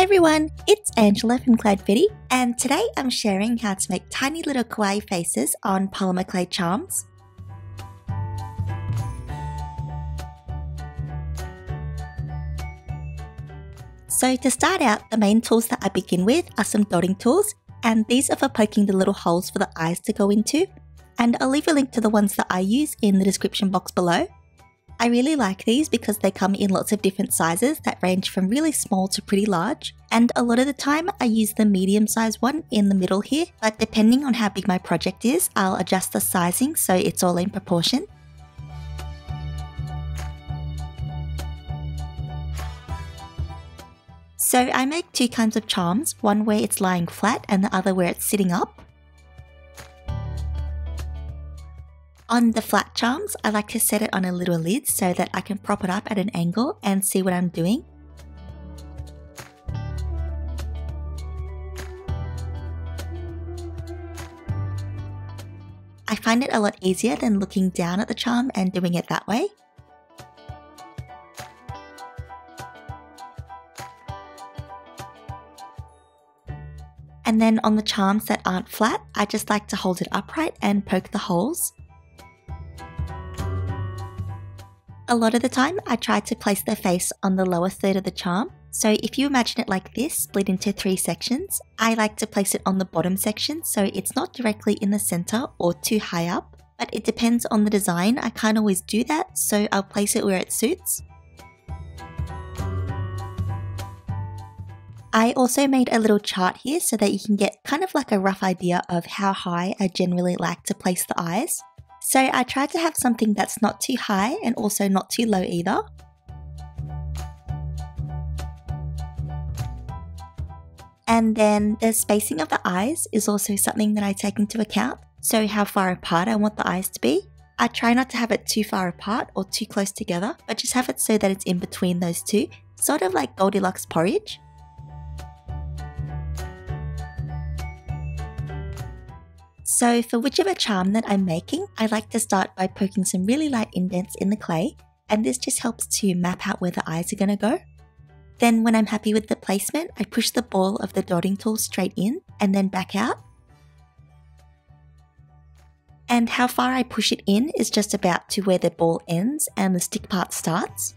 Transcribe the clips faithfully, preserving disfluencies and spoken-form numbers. Hi everyone, it's Angela from Cloudfetti, and today I'm sharing how to make tiny little kawaii faces on polymer clay charms. So to start out, the main tools that I begin with are some dotting tools, and these are for poking the little holes for the eyes to go into, and I'll leave a link to the ones that I use in the description box below. I really like these because they come in lots of different sizes that range from really small to pretty large, and a lot of the time I use the medium size one in the middle here, but depending on how big my project is, I'll adjust the sizing so it's all in proportion. So I make two kinds of charms, one where it's lying flat and the other where it's sitting up. On the flat charms, I like to set it on a little lid so that I can prop it up at an angle and see what I'm doing. I find it a lot easier than looking down at the charm and doing it that way. And then on the charms that aren't flat, I just like to hold it upright and poke the holes. A lot of the time, I try to place their face on the lower third of the charm. So if you imagine it like this, split into three sections, I like to place it on the bottom section so it's not directly in the center or too high up, but it depends on the design. I can't always do that, so I'll place it where it suits. I also made a little chart here so that you can get kind of like a rough idea of how high I generally like to place the eyes. So I try to have something that's not too high and also not too low either. And then the spacing of the eyes is also something that I take into account, so how far apart I want the eyes to be. I try not to have it too far apart or too close together, but just have it so that it's in between those two, sort of like Goldilocks porridge. So for whichever charm that I'm making, I like to start by poking some really light indents in the clay, and this just helps to map out where the eyes are going to go. Then when I'm happy with the placement, I push the ball of the dotting tool straight in and then back out. And how far I push it in is just about to where the ball ends and the stick part starts.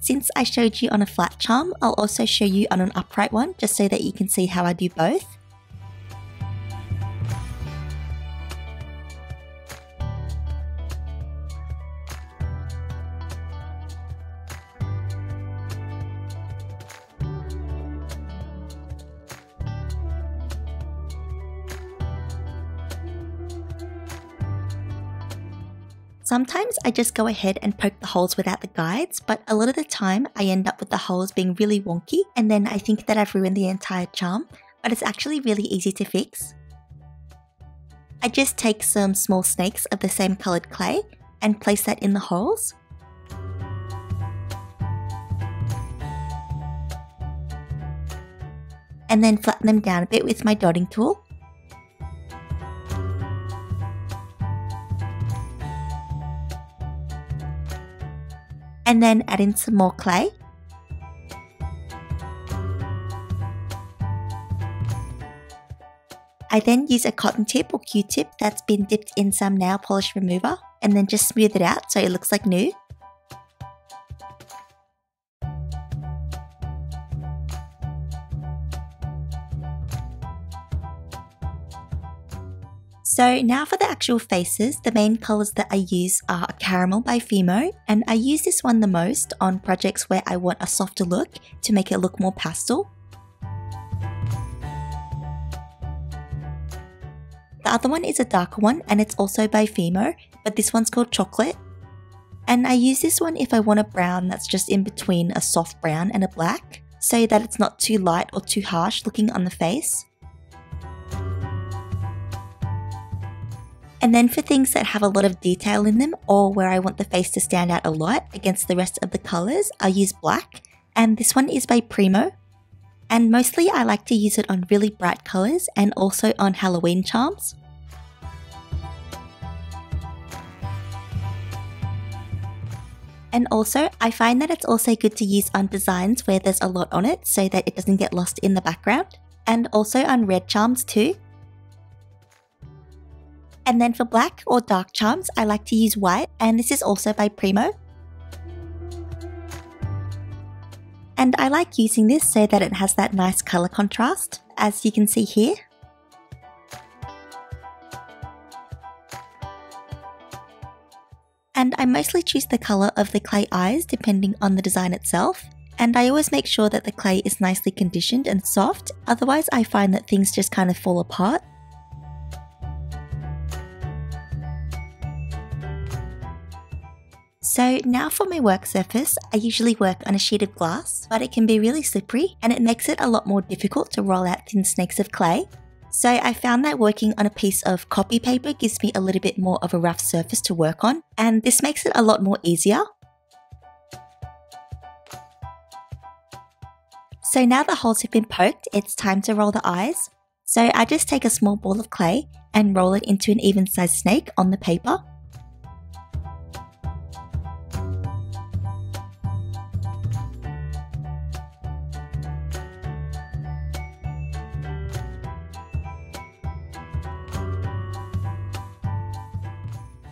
Since I showed you on a flat charm, I'll also show you on an upright one just so that you can see how I do both. Sometimes I just go ahead and poke the holes without the guides, but a lot of the time I end up with the holes being really wonky and then I think that I've ruined the entire charm, but it's actually really easy to fix. I just take some small snakes of the same coloured clay and place that in the holes. And then flatten them down a bit with my dotting tool. And then add in some more clay. I then use a cotton tip or Q-tip that's been dipped in some nail polish remover and then just smooth it out so it looks like new. So now for the actual faces, the main colours that I use are Caramel by Fimo, and I use this one the most on projects where I want a softer look to make it look more pastel. The other one is a darker one and it's also by Fimo, but this one's called Chocolate. And I use this one if I want a brown that's just in between a soft brown and a black, so that it's not too light or too harsh looking on the face. And then for things that have a lot of detail in them or where I want the face to stand out a lot against the rest of the colours, I'll use black, and this one is by Premo. And mostly I like to use it on really bright colours and also on Halloween charms. And also, I find that it's also good to use on designs where there's a lot on it so that it doesn't get lost in the background, and also on red charms too. And then for black or dark charms, I like to use white, and this is also by Premo. And I like using this so that it has that nice color contrast, as you can see here. And I mostly choose the color of the clay eyes depending on the design itself. And I always make sure that the clay is nicely conditioned and soft, otherwise I find that things just kind of fall apart. So now for my work surface, I usually work on a sheet of glass, but it can be really slippery and it makes it a lot more difficult to roll out thin snakes of clay. So I found that working on a piece of copy paper gives me a little bit more of a rough surface to work on, and this makes it a lot more easier. So now the holes have been poked, it's time to roll the eyes. So I just take a small ball of clay and roll it into an even sized snake on the paper.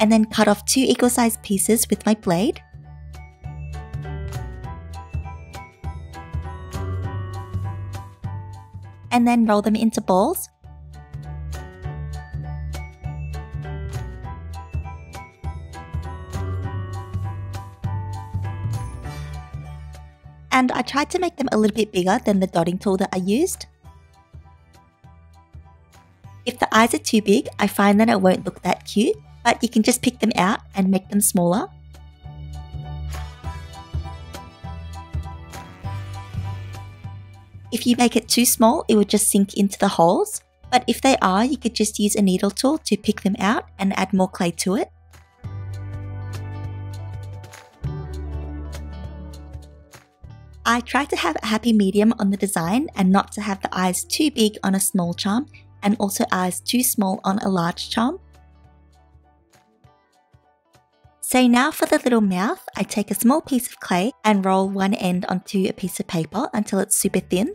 And then cut off two equal-sized pieces with my blade. And then roll them into balls. And I tried to make them a little bit bigger than the dotting tool that I used. If the eyes are too big, I find that it won't look that cute. But you can just pick them out and make them smaller. If you make it too small, it will just sink into the holes, but if they are, you could just use a needle tool to pick them out and add more clay to it. I try to have a happy medium on the design and not to have the eyes too big on a small charm and also eyes too small on a large charm. So now for the little mouth, I take a small piece of clay and roll one end onto a piece of paper until it's super thin.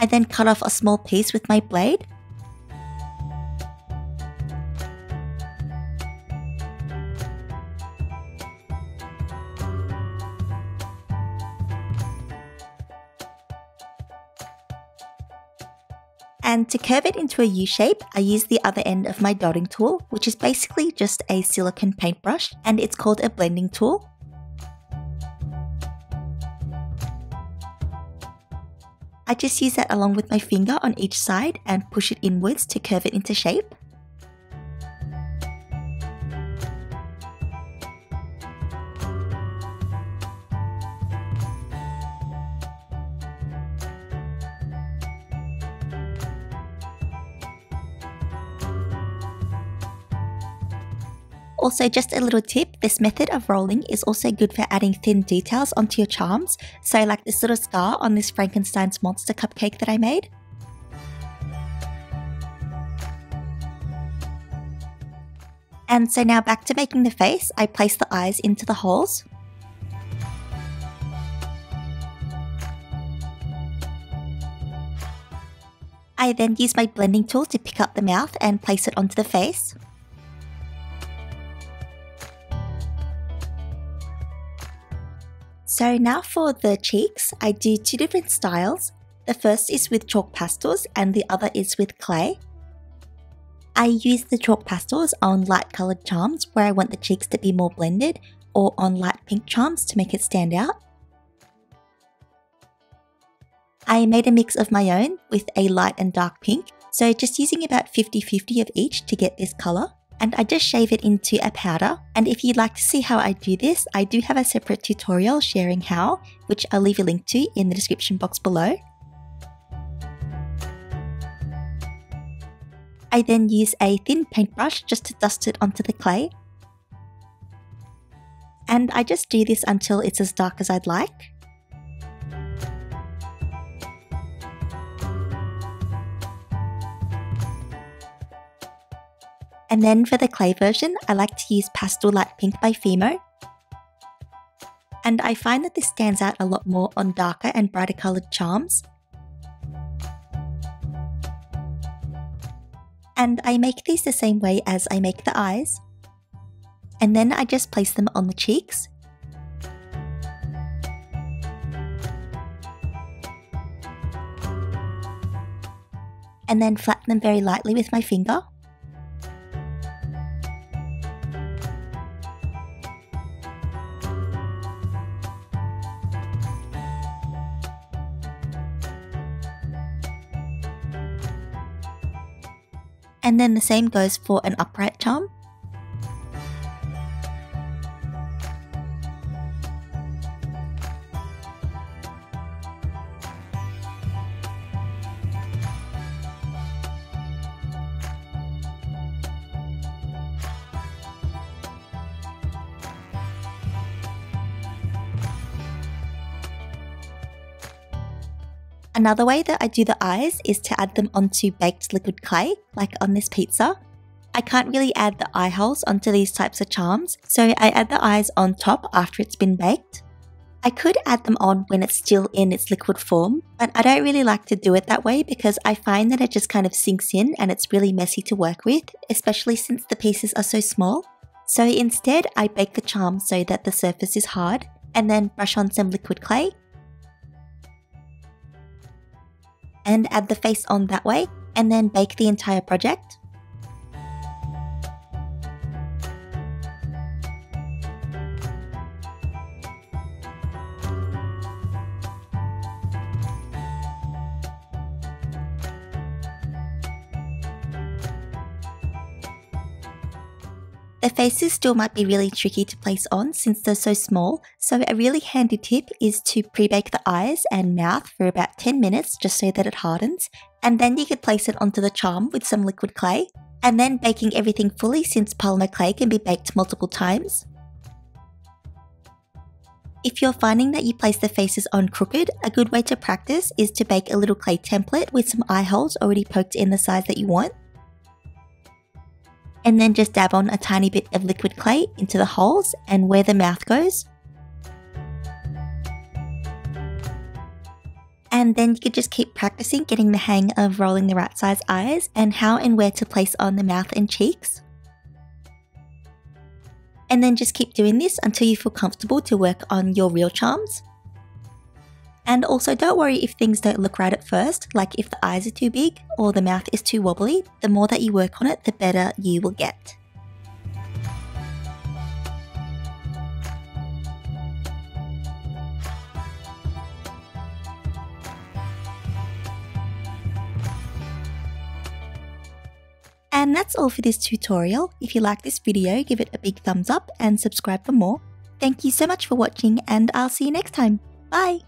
I then cut off a small piece with my blade. And to curve it into a U shape, I use the other end of my dotting tool, which is basically just a silicone paintbrush, and it's called a blending tool. I just use that along with my finger on each side and push it inwards to curve it into shape. Also, just a little tip, this method of rolling is also good for adding thin details onto your charms, so like this little star on this Frankenstein's monster cupcake that I made. And so now back to making the face, I place the eyes into the holes. I then use my blending tool to pick up the mouth and place it onto the face. So now for the cheeks, I do two different styles. The first is with chalk pastels and the other is with clay. I use the chalk pastels on light coloured charms where I want the cheeks to be more blended, or on light pink charms to make it stand out. I made a mix of my own with a light and dark pink, so just using about fifty fifty of each to get this colour. And I just shave it into a powder. And if you'd like to see how I do this, I do have a separate tutorial sharing how, which I'll leave a link to in the description box below. I then use a thin paintbrush just to dust it onto the clay. and I just do this until it's as dark as I'd like. And then for the clay version, I like to use Pastel Light Pink by Fimo. And I find that this stands out a lot more on darker and brighter coloured charms. And I make these the same way as I make the eyes. And then I just place them on the cheeks. And then flatten them very lightly with my finger. And then the same goes for an upright charm. Another way that I do the eyes is to add them onto baked liquid clay, like on this pizza. I can't really add the eye holes onto these types of charms, so I add the eyes on top after it's been baked. I could add them on when it's still in its liquid form, but I don't really like to do it that way because I find that it just kind of sinks in and it's really messy to work with, especially since the pieces are so small. So instead, I bake the charm so that the surface is hard, and then brush on some liquid clay, and add the face on that way, and then bake the entire project. The faces still might be really tricky to place on since they're so small, so a really handy tip is to pre-bake the eyes and mouth for about ten minutes just so that it hardens, and then you could place it onto the charm with some liquid clay, and then baking everything fully since polymer clay can be baked multiple times. If you're finding that you place the faces on crooked, a good way to practice is to bake a little clay template with some eye holes already poked in the size that you want. And then just dab on a tiny bit of liquid clay into the holes and where the mouth goes. And then you could just keep practicing getting the hang of rolling the right size eyes and how and where to place on the mouth and cheeks. And then just keep doing this until you feel comfortable to work on your real charms. And also don't worry if things don't look right at first, like if the eyes are too big or the mouth is too wobbly. The more that you work on it, the better you will get. And that's all for this tutorial. If you like this video, give it a big thumbs up and subscribe for more. Thank you so much for watching, and I'll see you next time. Bye!